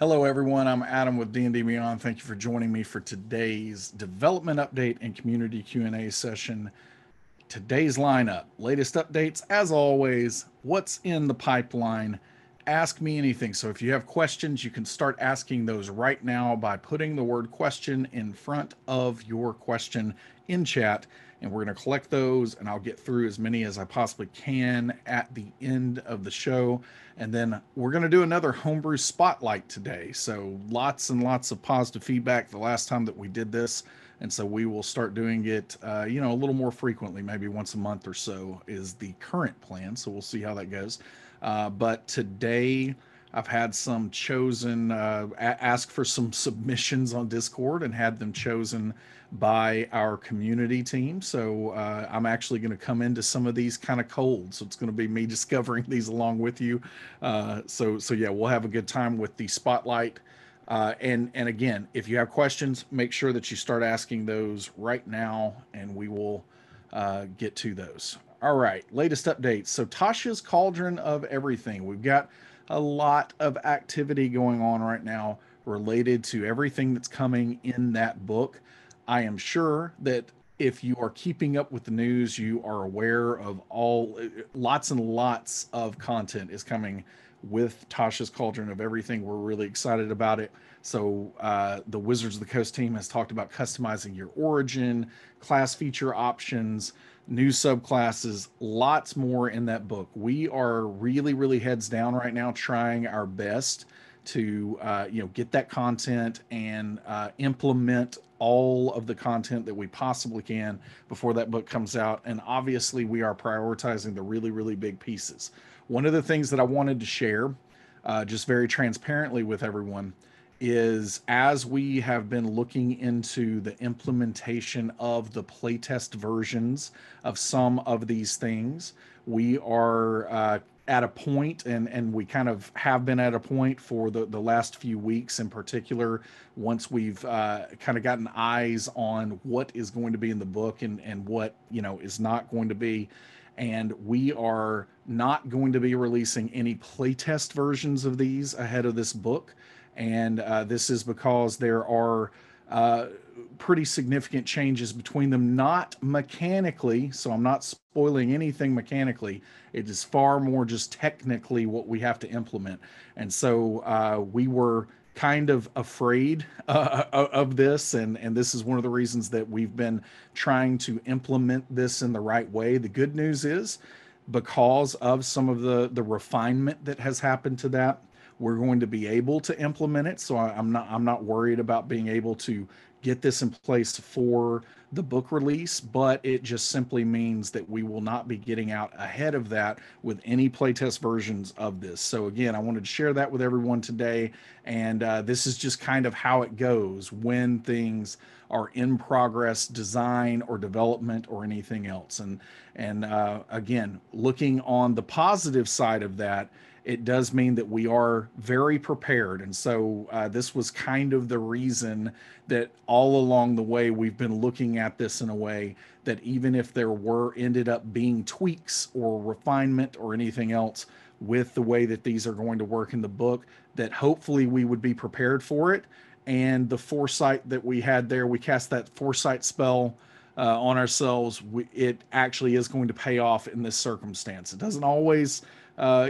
Hello, everyone. I'm Adam with D&D Beyond. Thank you for joining me for today's development update and community Q&A session. Today's lineup, latest updates, as always, what's in the pipeline, ask me anything. So if you have questions, you can start asking those right now by putting the word question in front of your question in chat. And we're going to collect those, and I'll get through as many as I possibly can at the end of the show. And then we're going to do another homebrew spotlight today. So lots and lots of positive feedback the last time that we did this. And so we will start doing it, you know, a little more frequently, maybe once a month or so is the current plan. So we'll see how that goes. But today I've had some chosen, ask for some submissions on Discord and had them chosen by our community team. So I'm actually going to come into some of these kind of cold. So it's going to be me discovering these along with you. So yeah, we'll have a good time with the spotlight. And again, if you have questions, make sure that you start asking those right now and we will get to those. All right, latest updates. So Tasha's Cauldron of Everything. We've got a lot of activity going on right now related to everything that's coming in that book. I am sure that if you are keeping up with the news, you are aware of all lots and lots of content is coming with Tasha's Cauldron of Everything. We're really excited about it. So the Wizards of the Coast team has talked about customizing your origin, class feature options, new subclasses, lots more in that book. We are really, really heads down right now, trying our best to you know, get that content and implement all of the content that we possibly can before that book comes out. And obviously we are prioritizing the really, really big pieces. One of the things that I wanted to share just very transparently with everyone is as we have been looking into the implementation of the playtest versions of some of these things, we are at a point, and we kind of have been at a point for the last few weeks in particular, once we've kind of gotten eyes on what is going to be in the book and what, you know, is not going to be. And we are not going to be releasing any playtest versions of these ahead of this book. And this is because there are pretty significant changes between them, not mechanically. So I'm not spoiling anything mechanically. It is far more just technically what we have to implement. And so we were kind of afraid of this. And this is one of the reasons that we've been trying to implement this in the right way. The good news is because of some of the refinement that has happened to that, we're going to be able to implement it. So I'm not worried about being able to get this in place for the book release, but it just simply means that we will not be getting out ahead of that with any playtest versions of this. So again, I wanted to share that with everyone today. And this is just kind of how it goes when things are in progress, design or development or anything else. And again, looking on the positive side of that, it does mean that we are very prepared. And so this was kind of the reason that all along the way, we've been looking at this in a way that even if there were ended up being tweaks or refinement or anything else with the way that these are going to work in the book, that hopefully we would be prepared for it. And the foresight that we had there, we cast that foresight spell on ourselves. It actually is going to pay off in this circumstance. It doesn't always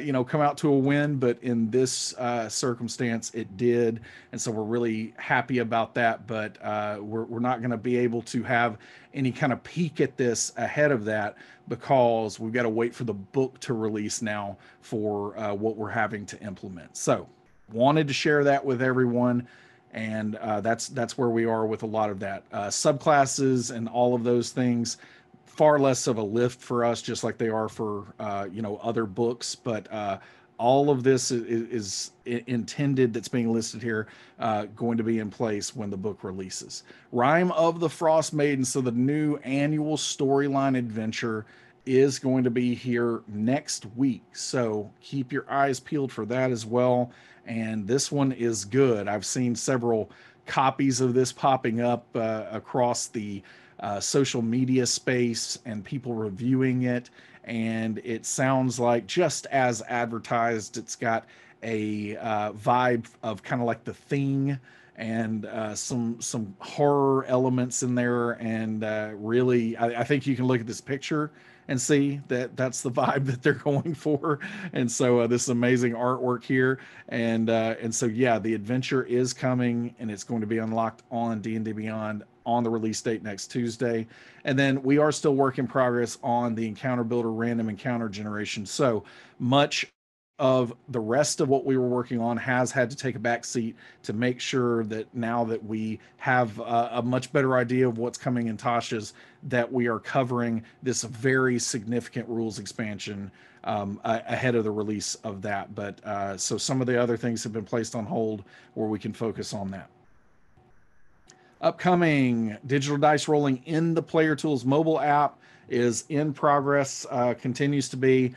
you know, come out to a win, but in this circumstance, it did. And so we're really happy about that, but we're not going to be able to have any kind of peek at this ahead of that because we've got to wait for the book to release now for what we're having to implement. So wanted to share that with everyone. And that's where we are with a lot of that. Subclasses and all of those things, far less of a lift for us, just like they are for, you know, other books. But all of this is intended, that's being listed here, going to be in place when the book releases. Rime of the Frostmaiden, so the new annual storyline adventure is going to be here next week. So keep your eyes peeled for that as well. And this one is good. I've seen several copies of this popping up across the social media space and people reviewing it, and it sounds like just as advertised. It's got a vibe of kind of like The Thing, and some horror elements in there. And really, I think you can look at this picture and see that that's the vibe that they're going for. And so this amazing artwork here. And so, yeah, the adventure is coming, and it's going to be unlocked on D&D Beyond on the release date next Tuesday. And then we are still work in progress on the Encounter Builder Random Encounter Generation. So much of the rest of what we were working on has had to take a back seat to make sure that now that we have a much better idea of what's coming in Tasha's, that we are covering this very significant rules expansion ahead of the release of that. But so some of the other things have been placed on hold where we can focus on that. Upcoming digital dice rolling in the Player Tools mobile app is in progress, continues to be.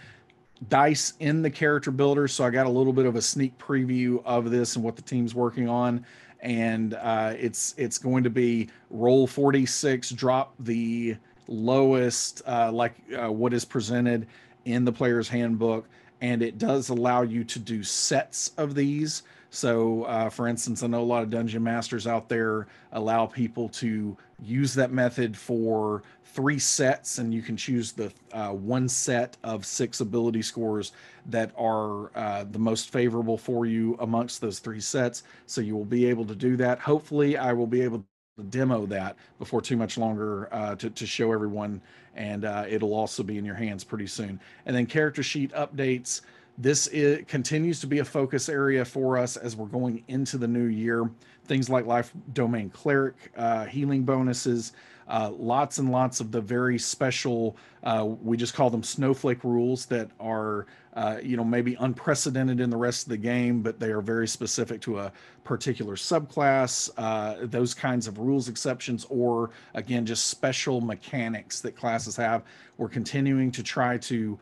Dice in the character builder, so I got a little bit of a sneak preview of this and what the team's working on, and it's going to be roll 46, drop the lowest what is presented in the player's handbook, and it does allow you to do sets of these. So for instance, I know a lot of dungeon masters out there allow people to use that method for 3 sets, and you can choose the one set of 6 ability scores that are the most favorable for you amongst those 3 sets. So you will be able to do that. Hopefully I will be able to demo that before too much longer to show everyone, and it'll also be in your hands pretty soon. And then character sheet updates. This continues to be a focus area for us as we're going into the new year. Things like life domain cleric, healing bonuses, lots and lots of the very special, we just call them snowflake rules, that are maybe unprecedented in the rest of the game, but they are very specific to a particular subclass, those kinds of rules exceptions, or again, just special mechanics that classes have. We're continuing to try to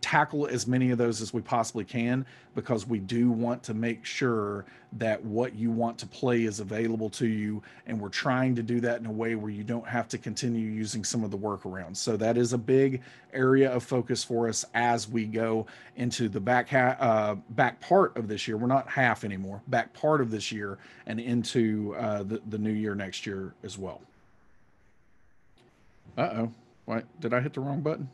tackle as many of those as we possibly can, because we do want to make sure that what you want to play is available to you, and we're trying to do that in a way where you don't have to continue using some of the workarounds. So that is a big area of focus for us as we go into the back part of this year. We're not half anymore, back part of this year, and into the new year next year as well. Uh-oh, wait, did I hit the wrong button?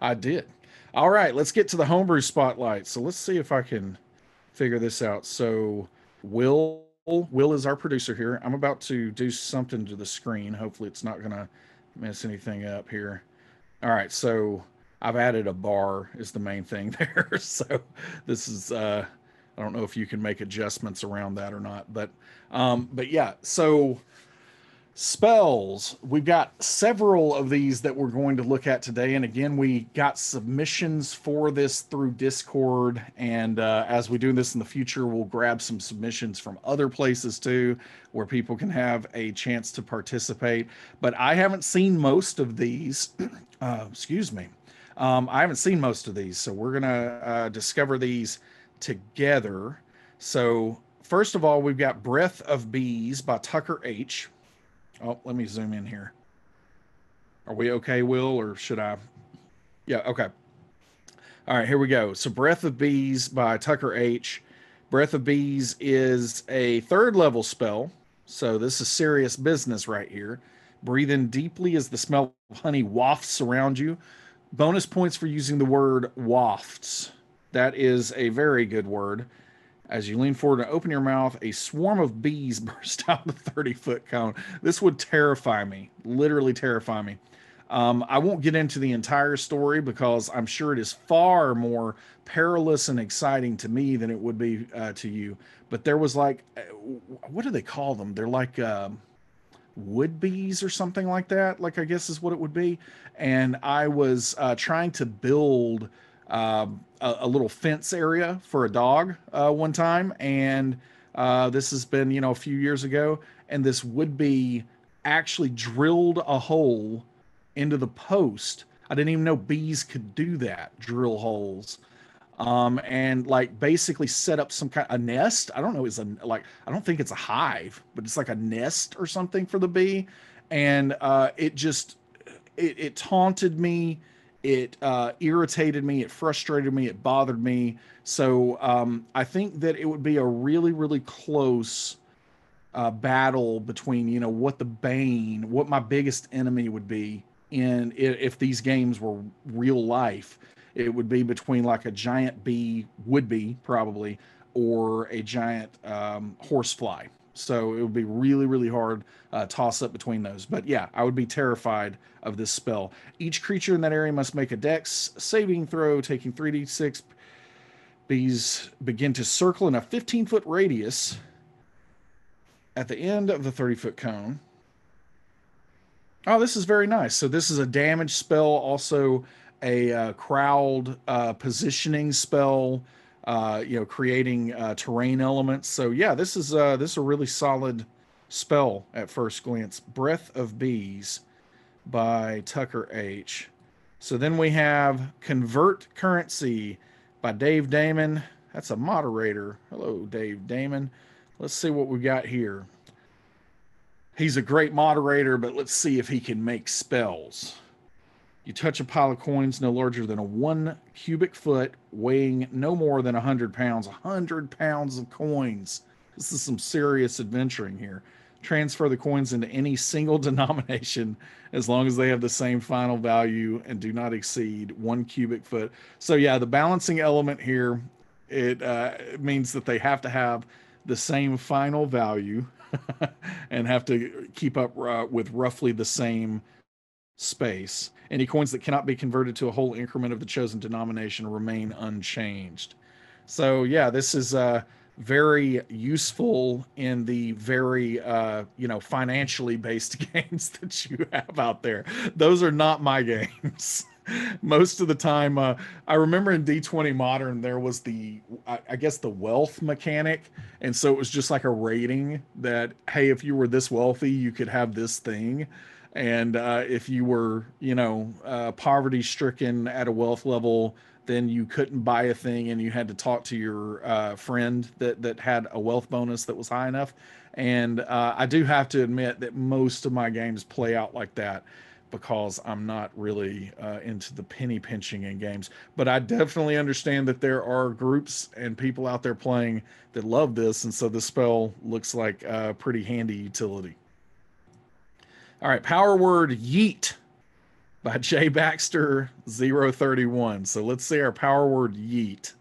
I did. All right, let's get to the homebrew spotlight. So let's see if I can figure this out. So Will is our producer here. I'm about to do something to the screen. Hopefully it's not gonna mess anything up here. All right, so I've added a bar is the main thing there. So this is, I don't know if you can make adjustments around that or not, but yeah, so spells, we've got several of these that we're going to look at today, and again, we got submissions for this through Discord, and as we do this in the future, we'll grab some submissions from other places too, where people can have a chance to participate. But I haven't seen most of these, excuse me, I haven't seen most of these, so we're gonna discover these together. So first of all, we've got Breath of Bees by Tucker H. Oh, let me zoom in here. Are we okay, Will, or should I? Yeah, okay. All right, here we go. So Breath of Bees by Tucker H. Breath of Bees is a 3rd level spell. So this is serious business right here. Breathe in deeply as the smell of honey wafts around you. Bonus points for using the word wafts. That is a very good word. As you lean forward and open your mouth, a swarm of bees burst out the 30-foot cone. This would terrify me, literally terrify me. I won't get into the entire story because I'm sure it is far more perilous and exciting to me than it would be to you. But there was like, what do they call them? They're like wood bees or something like that, like I guess is what it would be. And I was trying to build a little fence area for a dog one time, and this has been a few years ago, and this would be actually drilled a hole into the post. I didn't even know bees could do that, drill holes, and like basically set up some kind of a nest. I don't know, is like, I don't think it's a hive, but it's like a nest or something for the bee. And it taunted me. It irritated me, it frustrated me, it bothered me. So I think that it would be a really, really close battle between, you know, what the bane, what my biggest enemy would be in if these games were real life. It would be between like a giant bee, would be probably, or a giant horsefly. So it would be really, really hard toss up between those. But yeah, I would be terrified of this spell. Each creature in that area must make a dex saving throw, taking 3d6. Bees begin to circle in a 15-foot radius at the end of the 30-foot cone. Oh, this is very nice. So this is a damage spell, also a crowd positioning spell. You know, creating terrain elements. So yeah, this is a really solid spell at first glance. Breath of Bees by Tucker H. So then we have Convert Currency by Dave Damon. That's a moderator. Hello, Dave Damon. Let's see what we got here. He's a great moderator, but let's see if he can make spells. You touch a pile of coins no larger than a 1 cubic foot, weighing no more than 100 pounds. 100 pounds of coins. This is some serious adventuring here. Transfer the coins into any single denomination as long as they have the same final value and do not exceed 1 cubic foot. So yeah, the balancing element here, it means that they have to have the same final value and have to keep up with roughly the same space. Any coins that cannot be converted to a whole increment of the chosen denomination remain unchanged. So yeah, this is very useful in the very you know, financially based games that you have out there. Those are not my games. Most of the time, I remember in D20 Modern, there was the, I guess, the wealth mechanic. And so it was just like a rating that, hey, if you were this wealthy, you could have this thing. And if you were, you know, poverty stricken at a wealth level, then you couldn't buy a thing, and you had to talk to your friend that had a wealth bonus that was high enough. And I do have to admit that most of my games play out like that, because I'm not really into the penny pinching in games. But I definitely understand that there are groups and people out there playing that love this. And so the spell looks like a pretty handy utility. All right, Power Word Yeet by J. Baxter 031. So let's see our Power Word Yeet.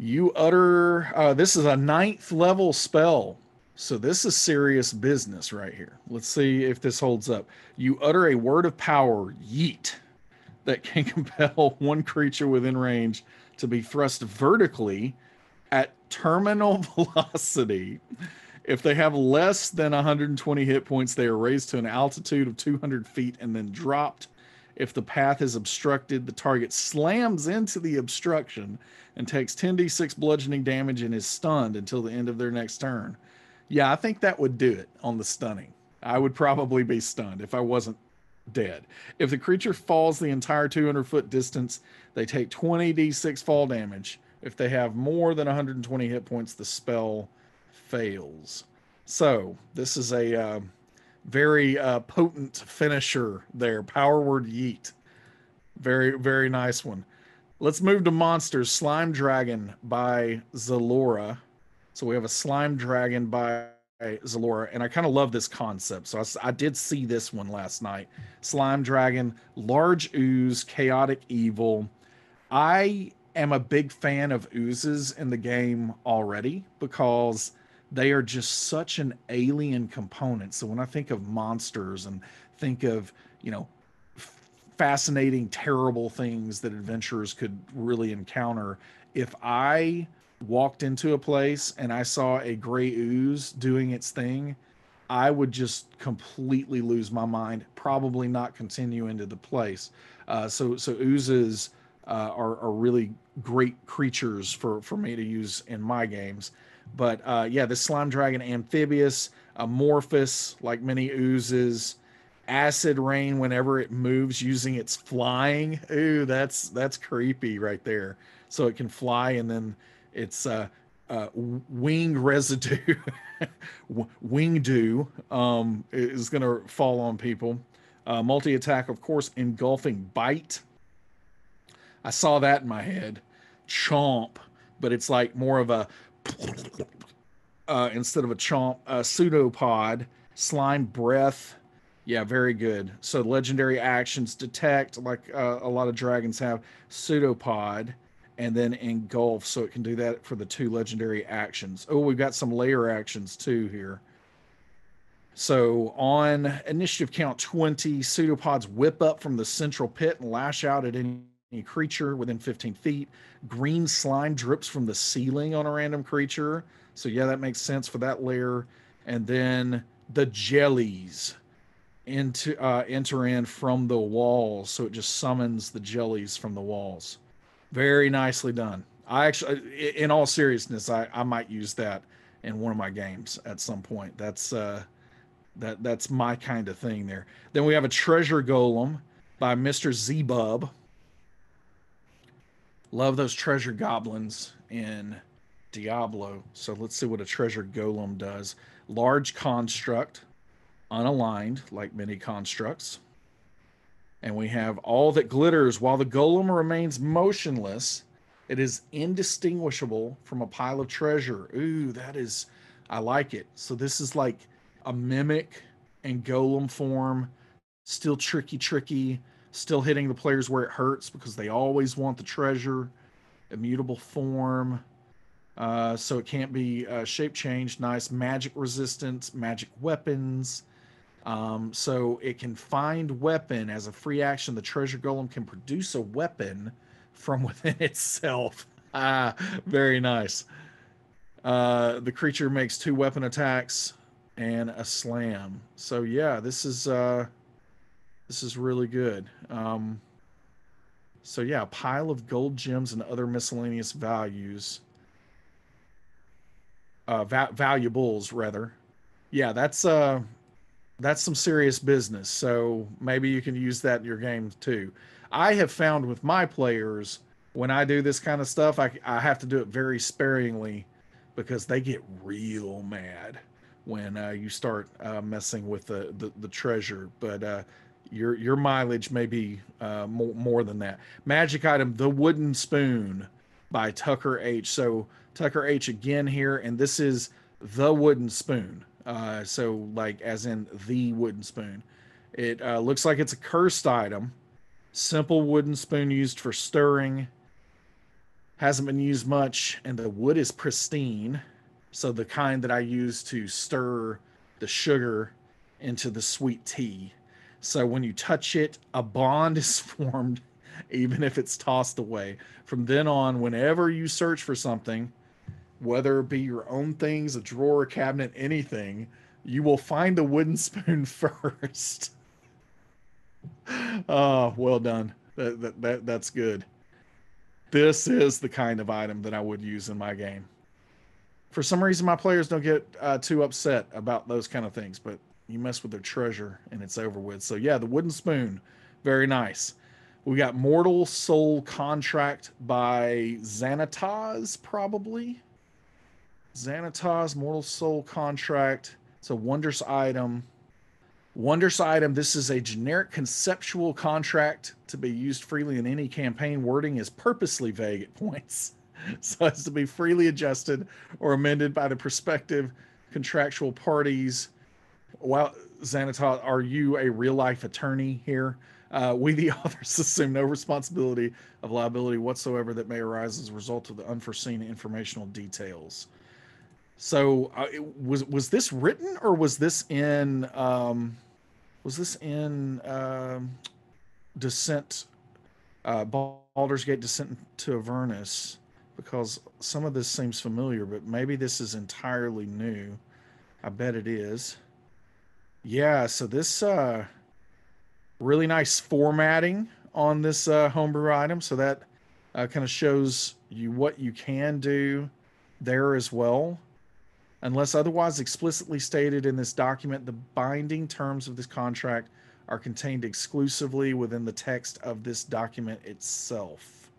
You utter, this is a 9th level spell. So this is serious business right here. Let's see if this holds up. You utter a word of power, Yeet, that can compel one creature within range to be thrust vertically at terminal velocity. If they have less than 120 hit points, they are raised to an altitude of 200 feet and then dropped. If the path is obstructed, the target slams into the obstruction and takes 10d6 bludgeoning damage and is stunned until the end of their next turn. Yeah, I think that would do it on the stunning. I would probably be stunned if I wasn't dead. If the creature falls the entire 200-foot distance, they take 20d6 fall damage. If they have more than 120 hit points, the spell fails. So this is a very potent finisher there. Power Word Yeet. Very, very nice one. Let's move to monsters. Slime Dragon by Zalora. So we have a Slime Dragon by Zalora, and I kind of love this concept. So I did see this one last night. Slime Dragon, large ooze, chaotic evil. I am a big fan of oozes in the game already, because they are just such an alien component. So when I think of monsters and think of, you know, fascinating, terrible things that adventurers could really encounter, if I walked into a place and I saw a gray ooze doing its thing, I would just completely lose my mind, probably not continue into the place. So oozes are really great creatures for me to use in my games. But yeah, this Slime Dragon, amphibious, amorphous, like many oozes, acid rain whenever it moves using its flying. Ooh, that's creepy right there. So it can fly, and then it's wing residue, wing dew is going to fall on people. Multi-attack, of course, engulfing bite. I saw that in my head. Chomp, but it's like more of a instead of a chomp, a pseudopod. Slime breath. Yeah, very good. So legendary actions, detect, like a lot of dragons have, pseudopod, and then engulf. So it can do that for the two legendary actions. Oh, we've got some layer actions too here. So on initiative count 20, pseudopods whip up from the central pit and lash out at any creature within 15 feet. Green slime drips from the ceiling on a random creature. So yeah, that makes sense for that layer. And then the jellies enter in from the walls, so it just summons the jellies from the walls. Very nicely done. I actually, in all seriousness, I might use that in one of my games at some point. That's my kind of thing there. Then we have a Treasure Golem by Mr. Z-Bub. Love those treasure goblins in Diablo. So let's see what a Treasure Golem does. Large construct, unaligned, like many constructs. And we have all that glitters. While the golem remains motionless, it is indistinguishable from a pile of treasure. Ooh, that is, I like it. So this is like a mimic and golem form, still tricky, still hitting the players where it hurts because they always want the treasure. Immutable form. So it can't be shape changed. Nice. Magic resistance, magic weapons. So it can find weapon as a free action. The Treasure Golem can produce a weapon from within itself. Ah, very nice. The creature makes 2 weapon attacks and a slam. So yeah, this is really good. So yeah, a pile of gold, gems, and other miscellaneous values. Valuables rather. Yeah, that's some serious business. So maybe you can use that in your game too. I have found with my players, when I do this kind of stuff, I have to do it very sparingly because they get real mad when you start messing with the treasure. But your mileage may be more than that. Magic item, the wooden spoon by Tucker H. So Tucker H again here, and this is the wooden spoon. So like as in the wooden spoon. It looks like it's a cursed item. Simple wooden spoon used for stirring. Hasn't been used much, and the wood is pristine. So the kind that I use to stir the sugar into the sweet tea. So when you touch it, a bond is formed, even if it's tossed away. From then on, whenever you search for something, whether it be your own things, a drawer, a cabinet, anything, you will find the wooden spoon first. Oh, well done. That's good. This is the kind of item that I would use in my game. For some reason, my players don't get too upset about those kind of things, but you mess with their treasure and it's over with. So yeah, the wooden spoon, very nice. We got Mortal Soul Contract by Xanotoz, probably. Xanotoz, Mortal Soul Contract. It's a wondrous item. Wondrous item. This is a generic conceptual contract to be used freely in any campaign. Wording is purposely vague at points, so as to be freely adjusted or amended by the prospective contractual parties. Well, Xanotoz, are you a real-life attorney here? We, the authors, assume no responsibility of liability whatsoever that may arise as a result of the unforeseen informational details. So, was this written, or was this in Descent, Baldur's Gate: Descent to Avernus? Because some of this seems familiar, but maybe this is entirely new. I bet it is. Yeah. So this. Really nice formatting on this homebrew item. So that kind of shows you what you can do there as well. Unless otherwise explicitly stated in this document, the binding terms of this contract are contained exclusively within the text of this document itself.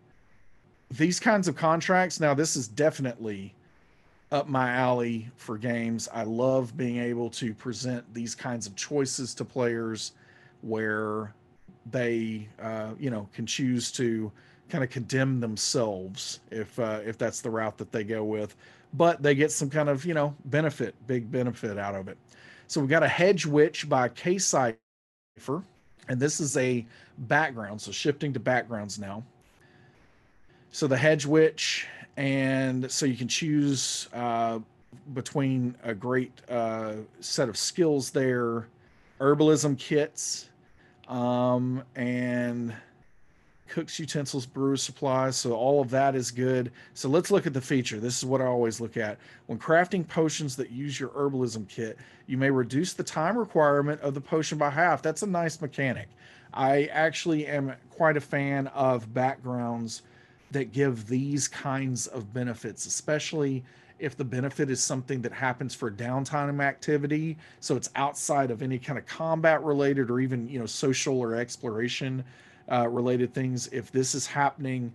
These kinds of contracts, now this is definitely up my alley for games. I love being able to present these kinds of choices to players where they, you know, can choose to kind of condemn themselves if that's the route that they go with, but they get some kind of, you know, benefit, big benefit out of it. So we've got a Hedgewitch by kaycipher, and this is a background. So shifting to backgrounds now. So the Hedgewitch, and so you can choose between a great set of skills there, herbalism kits, and cook's utensils, brewer's supplies. So all of that is good. So let's look at the feature. This is what I always look at. When crafting potions that use your herbalism kit, you may reduce the time requirement of the potion by half. That's a nice mechanic. I actually am quite a fan of backgrounds that give these kinds of benefits, especially if the benefit is something that happens for downtime activity. So it's outside of any kind of combat related or even, you know, social or exploration related things. If this is happening,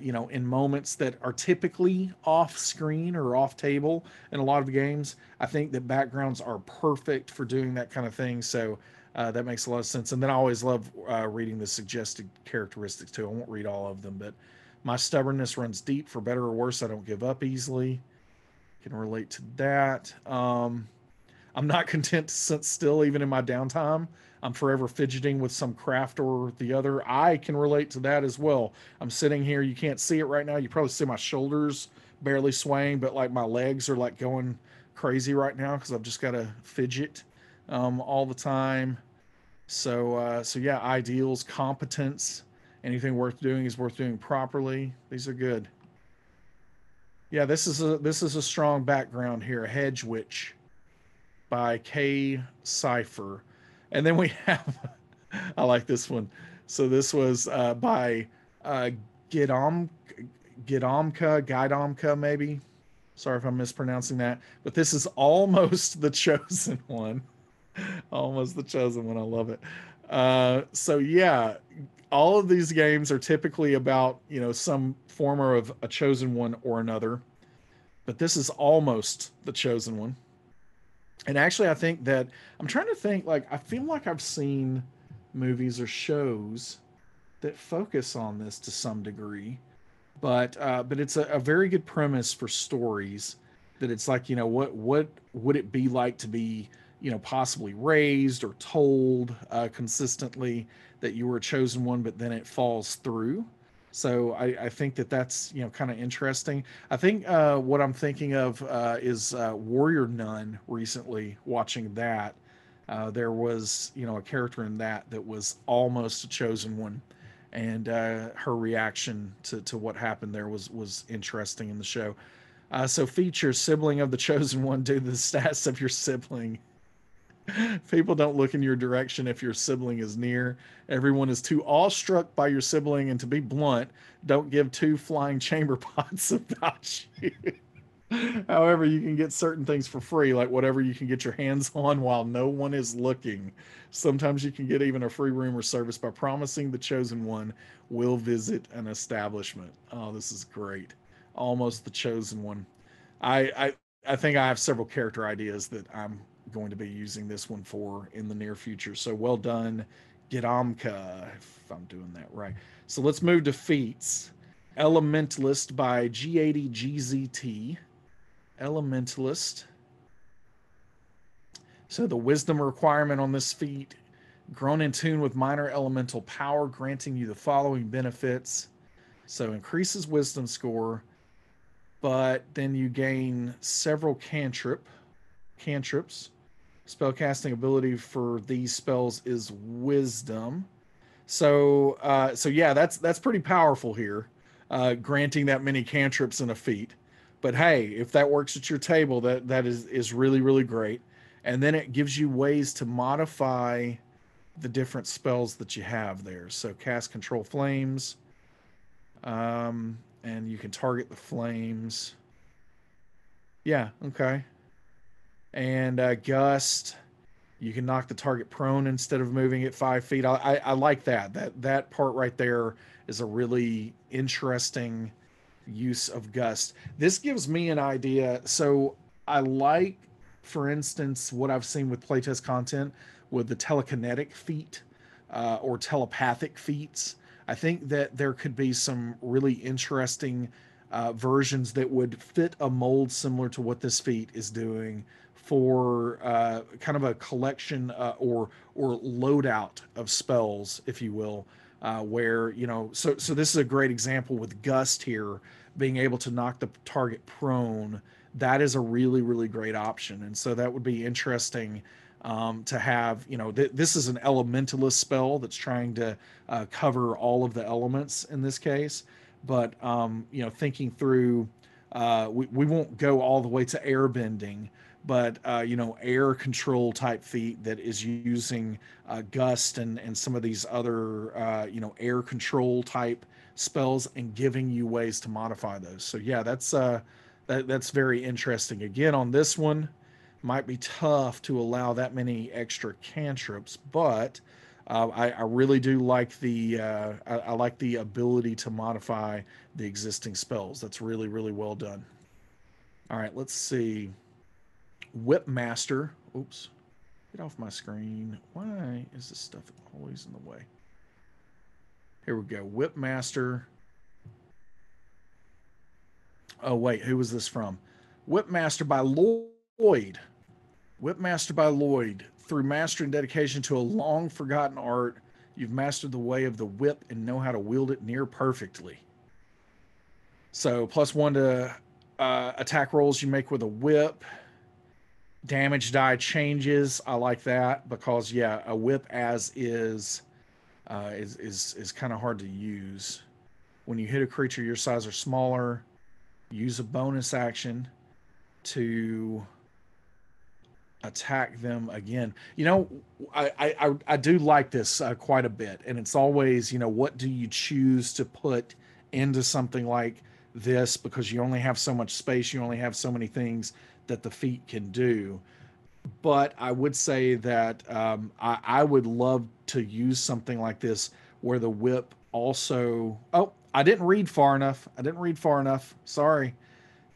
you know, in moments that are typically off screen or off table in a lot of games, I think that backgrounds are perfect for doing that kind of thing. So that makes a lot of sense. And then I always love reading the suggested characteristics too. I won't read all of them, but my stubbornness runs deep. For better or worse, I don't give up easily. Can relate to that. I'm not content to sit still even in my downtime. I'm forever fidgeting with some craft or the other. I can relate to that as well. I'm sitting here. You can't see it right now. You probably see my shoulders barely swaying, but like my legs are like going crazy right now because I've just got to fidget all the time. So, yeah, ideals, competence, anything worth doing is worth doing properly. These are good. Yeah, this is a strong background here. A Hedgewitch by kaycipher. And then we have, I like this one. So this was by Guidomca, maybe. Sorry if I'm mispronouncing that. But this is Almost the Chosen One. Almost the Chosen One. I love it. So yeah, all of these games are typically about, you know, some form of a chosen one or another. But this is Almost the Chosen One. And actually, I think that I'm trying to think, like, I feel like I've seen movies or shows that focus on this to some degree, but it's a very good premise for stories that it's like, you know, what would it be like to be, you know, possibly raised or told consistently that you were a chosen one, but then it falls through. So I think that that's, you know, kind of interesting. I think what I'm thinking of is Warrior Nun recently, watching that. There was, you know, a character in that was almost a chosen one. And her reaction to what happened there was interesting in the show. So feature, sibling of the chosen one, due to the stats of your sibling. People don't look in your direction if your sibling is near. Everyone is too awestruck by your sibling, and to be blunt, don't give two flying chamber pots about you. However, you can get certain things for free, like whatever you can get your hands on while no one is looking. Sometimes you can get even a free room or service by promising the chosen one will visit an establishment. Oh, this is great. Almost the Chosen One. I think I have several character ideas that I'm going to be using this one for in the near future. So well done, Guidomca, if I'm doing that right. So let's move to feats. Elementalist by G80GZT. Elementalist. So the wisdom requirement on this feat, grown in tune with minor elemental power, granting you the following benefits. So increases wisdom score, but then you gain several cantrips. Spellcasting ability for these spells is wisdom. So yeah, that's pretty powerful here, granting that many cantrips in a feat. But hey, if that works at your table, that is really, really great. And then it gives you ways to modify the different spells that you have there. So cast Control Flames, and you can target the flames. Yeah, okay. And Gust, you can knock the target prone instead of moving it 5 feet. I like that. That part right there is a really interesting use of Gust. This gives me an idea. So I like, for instance, what I've seen with playtest content with the telekinetic feat or telepathic feats. I think that there could be some really interesting versions that would fit a mold similar to what this feat is doing for kind of a collection or loadout of spells, if you will, where, you know, so this is a great example with Gust here, being able to knock the target prone. That is a really, really great option. And so that would be interesting to have, you know, this is an elementalist spell that's trying to cover all of the elements in this case. But, you know, thinking through, we won't go all the way to airbending, but, you know, air control type feat that is using Gust and some of these other, you know, air control type spells and giving you ways to modify those. So, yeah, that's very interesting. Again, on this one, might be tough to allow that many extra cantrips, but... I really do like the I like the ability to modify the existing spells. That's really, really well done. All right, let's see. Whip Master. Oops. Get off my screen. Why is this stuff always in the way? Here we go. Whip Master. Oh, wait. Who was this from? Whip Master by Lloyd. Whip Master by Lloyd. Through mastery and dedication to a long-forgotten art, you've mastered the way of the whip and know how to wield it near perfectly. So, +1 to attack rolls you make with a whip. Damage die changes. I like that because, yeah, a whip as is kind of hard to use. When you hit a creature your size or smaller, use a bonus action to... attack them again. You know, I do like this quite a bit, and it's always, you know, what do you choose to put into something like this, because you only have so much space, you only have so many things that the feat can do. But I would say that I would love to use something like this where the whip also... oh, I didn't read far enough, sorry.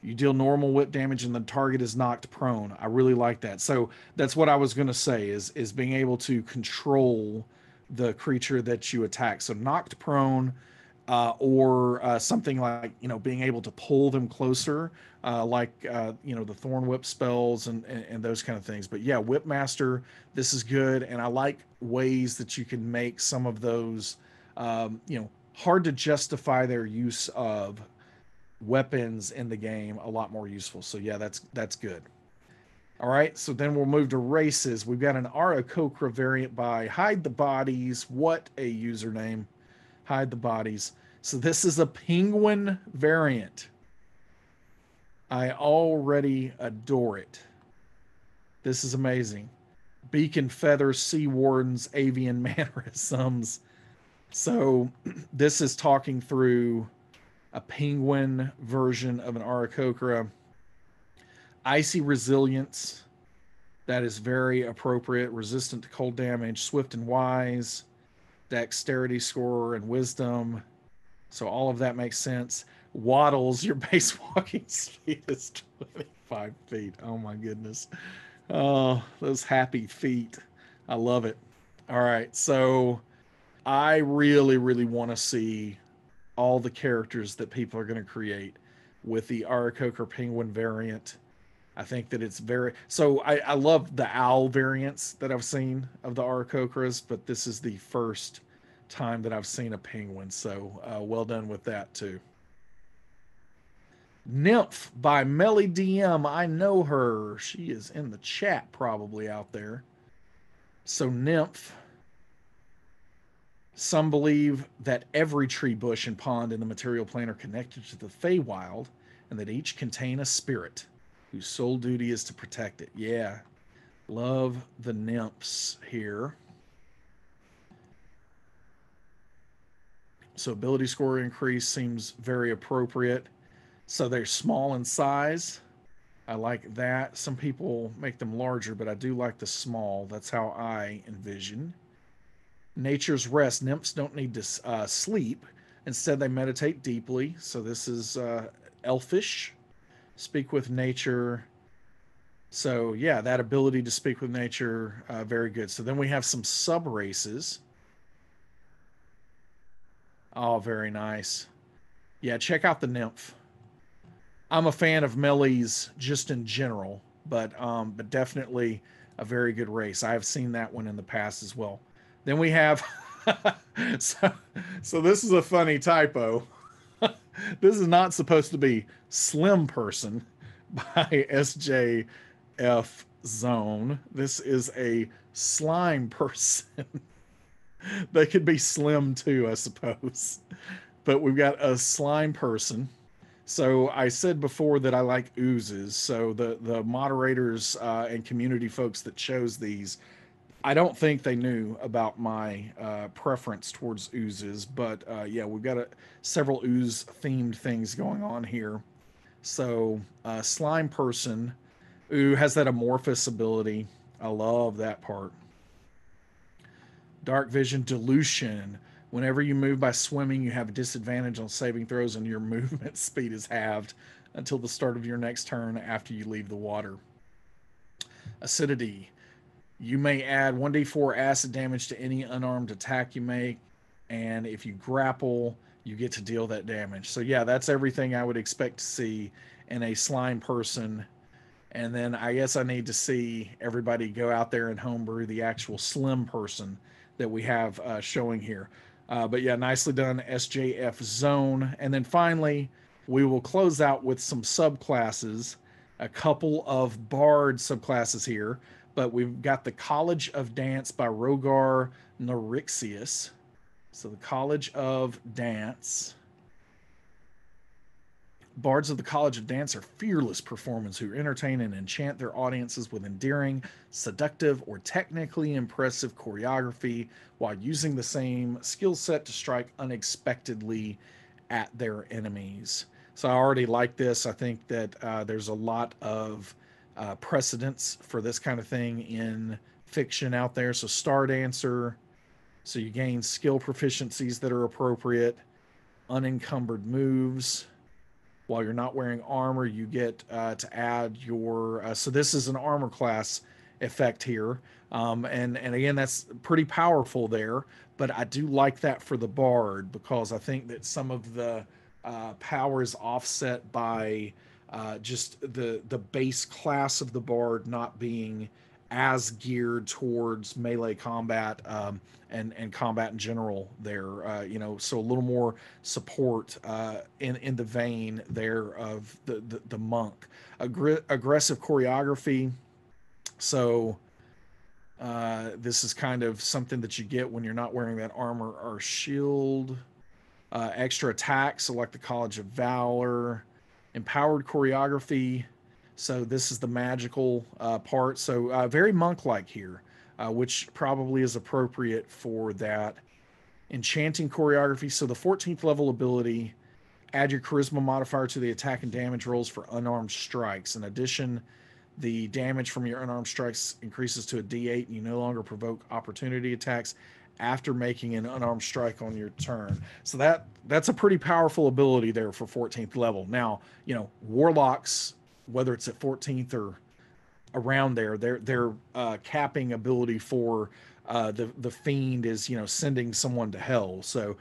You deal normal whip damage and the target is knocked prone. I really like that. So that's what I was going to say, is being able to control the creature that you attack. So knocked prone or something like, you know, being able to pull them closer, like, you know, the Thorn Whip spells and those kind of things. But yeah, Whip Master, this is good. And I like ways that you can make some of those, you know, hard to justify their use of weapons in the game a lot more useful. So yeah, that's good. All right, so then we'll move to races. We've got an Aarakocra variant by Hide the Bodies. What a username, Hide the Bodies. So this is a penguin variant. I already adore it. This is amazing. Beacon feathers, sea wardens, avian mannerisms. So this is talking through a penguin version of an Aarakocra. Icy resilience, that is very appropriate. Resistant to cold damage, swift and wise, dexterity score and wisdom. So all of that makes sense. Waddles, your base walking speed is 25 feet. Oh my goodness. Oh, those happy feet. I love it. All right, so I really, really want to see all the characters that people are going to create with the Aarakocra penguin variant. I think that it's very... so I love the owl variants that I've seen of the Aarakocras, but this is the first time that I've seen a penguin. So well done with that too. Nymph by Melly DM. I know her. She is in the chat probably out there. So Nymph... some believe that every tree, bush, and pond in the material plane are connected to the Feywild, and that each contain a spirit whose sole duty is to protect it. Yeah, love the nymphs here. So ability score increase seems very appropriate. So they're small in size. I like that. Some people make them larger, but I do like the small. That's how I envision. Nature's rest. Nymphs don't need to sleep. Instead, they meditate deeply. So this is elfish. Speak with nature. So yeah, that ability to speak with nature, very good. So then we have some sub races. Oh, very nice. Yeah, check out the Nymph. I'm a fan of melees just in general, but definitely a very good race. I've seen that one in the past as well. Then we have, so this is a funny typo. This is not supposed to be Slim Person by SJF Zone. This is a Slime Person. They could be slim too, I suppose. But we've got a Slime Person. So I said before that I like oozes. So the moderators and community folks that chose these, I don't think they knew about my preference towards oozes. But yeah, we've got several ooze themed things going on here. So Slime Person, who has that amorphous ability. I love that part. Dark Vision Dilution. Whenever you move by swimming, you have a disadvantage on saving throws and your movement speed is halved until the start of your next turn after you leave the water. Acidity. You may add 1d4 acid damage to any unarmed attack you make, and if you grapple, you get to deal that damage. So yeah, that's everything I would expect to see in a Slime Person. And then I guess I need to see everybody go out there and homebrew the actual Slim Person that we have showing here. But yeah, nicely done, SJF Zone. And then finally, we will close out with some subclasses, a couple of Bard subclasses here. But we've got the College of Dance by Rogar Norixius. So the College of Dance. Bards of the College of Dance are fearless performers who entertain and enchant their audiences with endearing, seductive, or technically impressive choreography while using the same skill set to strike unexpectedly at their enemies. So I already like this. I think that there's a lot of precedence for this kind of thing in fiction out there. So Star Dancer, so you gain skill proficiencies that are appropriate, unencumbered moves. While you're not wearing armor, you get to add your... so this is an armor class effect here. And again, that's pretty powerful there. But I do like that for the Bard because I think that some of the power is offset by just the base class of the Bard not being as geared towards melee combat and combat in general there, you know, so a little more support in the vein there of the monk. Aggressive choreography. So this is kind of something that you get when you're not wearing that armor or shield. Extra attacks, so like the College of Valor. Empowered choreography. So this is the magical part. So very monk-like here, which probably is appropriate for that. Enchanting choreography. So the 14th level ability, add your charisma modifier to the attack and damage rolls for unarmed strikes. In addition, the damage from your unarmed strikes increases to a D8 and you no longer provoke opportunity attacks after making an unarmed strike on your turn. So that's a pretty powerful ability there for 14th level. Now, you know, warlocks, whether it's at 14th or around there, their capping ability for the fiend is, you know, sending someone to hell. So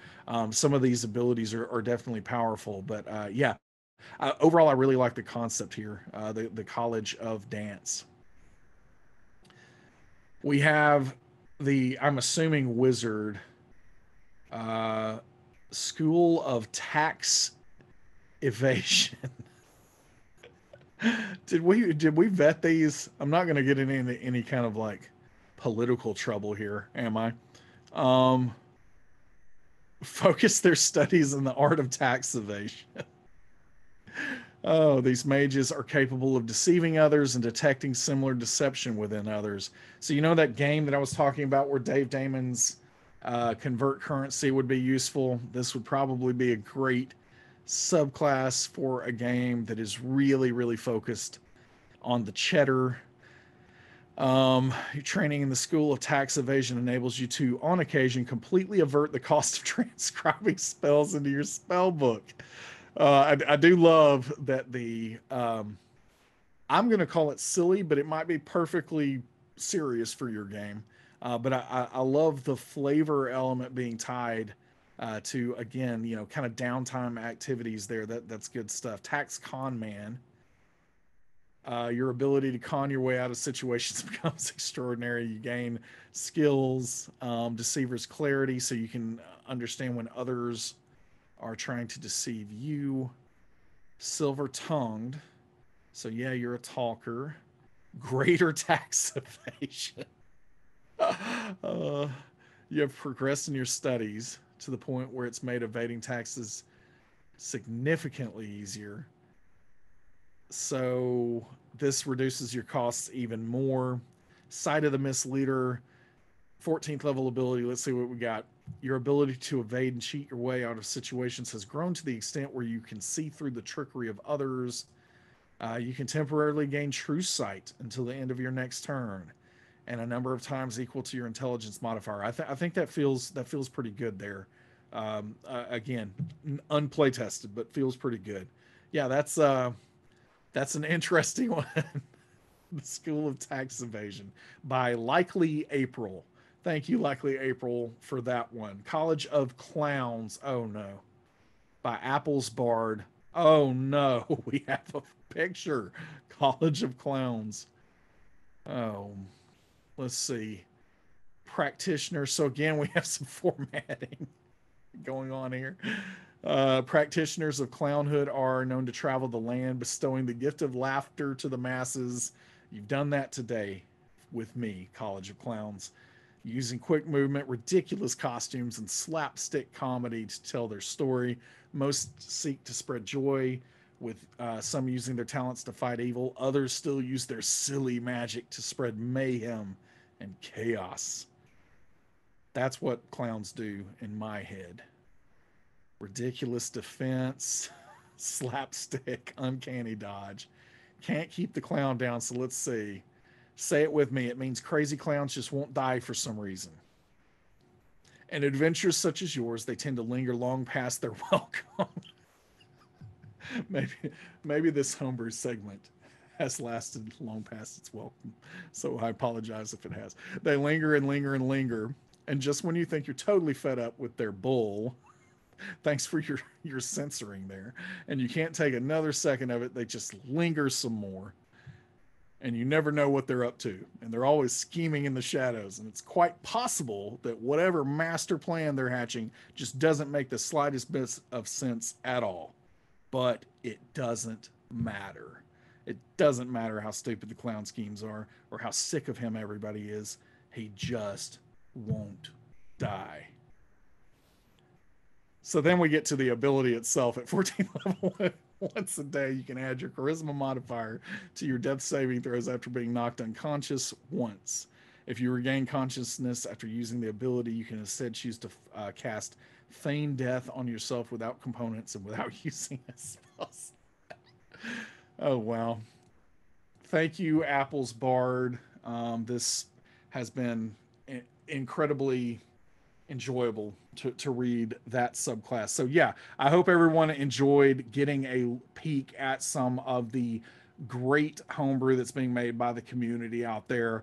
some of these abilities are definitely powerful. But yeah, overall, I really like the concept here, the College of Dance. We have the, I'm assuming, Wizard, School of Tax Evasion. Did we vet these? I'm not going to get into any kind of like political trouble here, am I? Focus their studies in the art of tax evasion. Oh, these mages are capable of deceiving others and detecting similar deception within others. So you know that game that I was talking about where Dave Damon's Convert Currency would be useful? This would probably be a great subclass for a game that is really, really focused on the cheddar. Your training in the School of Tax Evasion enables you to, on occasion, completely avert the cost of transcribing spells into your spell book. I do love that the I'm going to call it silly, but it might be perfectly serious for your game. But I love the flavor element being tied to, again, you know, kind of downtime activities there. That's good stuff. Tax Con Man. Your ability to con your way out of situations becomes extraordinary. You gain skills, Deceiver's Clarity, so you can understand when others are trying to deceive you. Silver Tongued. So, yeah, you're a talker. Greater Tax Evasion. You have progressed in your studies to the point where it's made evading taxes significantly easier. So this reduces your costs even more. Sight of the Misleader, 14th level ability. Let's see what we got. Your ability to evade and cheat your way out of situations has grown to the extent where you can see through the trickery of others. You can temporarily gain true sight until the end of your next turn, and a number of times equal to your intelligence modifier. I think that feels pretty good there. Again, unplay tested, but feels pretty good. Yeah, that's an interesting one. The School of Tax Evasion by Likely April. Thank you, Likely April, for that one. College of Clowns. Oh no. By Apples Bard. Oh no, we have a picture. College of Clowns. Oh. Let's see. Practitioner. So again, we have some formatting going on here. Practitioners of clownhood are known to travel the land, bestowing the gift of laughter to the masses. You've done that today with me, College of Clowns, using quick movement, ridiculous costumes, and slapstick comedy to tell their story. Most seek to spread joy, with some using their talents to fight evil. Others still use their silly magic to spread mayhem and chaos. That's what clowns do in my head. Ridiculous defense, slapstick, uncanny dodge. Can't keep the clown down, so let's see. Say it with me. It means crazy clowns just won't die for some reason. In adventures such as yours, they tend to linger long past their welcome. Maybe this homebrew segment has lasted long past its welcome, so I apologize if it has. They linger and linger and linger, and just when you think you're totally fed up with their bull, thanks for your censoring there, and you can't take another second of it, they just linger some more, and you never know what they're up to, and they're always scheming in the shadows, and it's quite possible that whatever master plan they're hatching just doesn't make the slightest bit of sense at all. But it doesn't matter. It doesn't matter how stupid the clown schemes are or how sick of him everybody is. He just won't die. So then we get to the ability itself. At 14th level, once a day, you can add your charisma modifier to your death saving throws after being knocked unconscious once. If you regain consciousness after using the ability, you can instead choose to cast Feign Death on yourself without components and without using a spell. Oh, wow. Thank you, Apples Bard. This has been incredibly enjoyable to read that subclass. So, yeah, I hope everyone enjoyed getting a peek at some of the great homebrew that's being made by the community out there.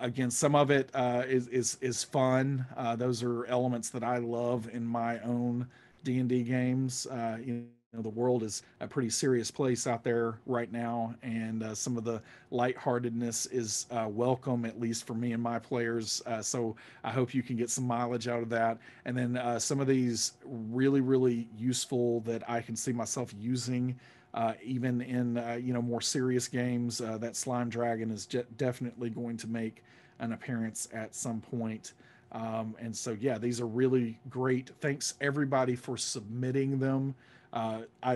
Again, some of it is fun. Those are elements that I love in my own D&D games. You know, the world is a pretty serious place out there right now, and some of the lightheartedness is welcome, at least for me and my players. So I hope you can get some mileage out of that. And then some of these really, really useful that I can see myself using. Even in you know, more serious games, that Slime Dragon is definitely going to make an appearance at some point. And so, yeah, these are really great. Thanks everybody for submitting them. I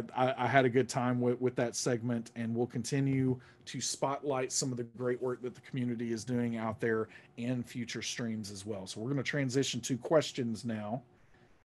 had a good time with that segment, and we'll continue to spotlight some of the great work that the community is doing out there in future streams as well. So we're going to transition to questions now.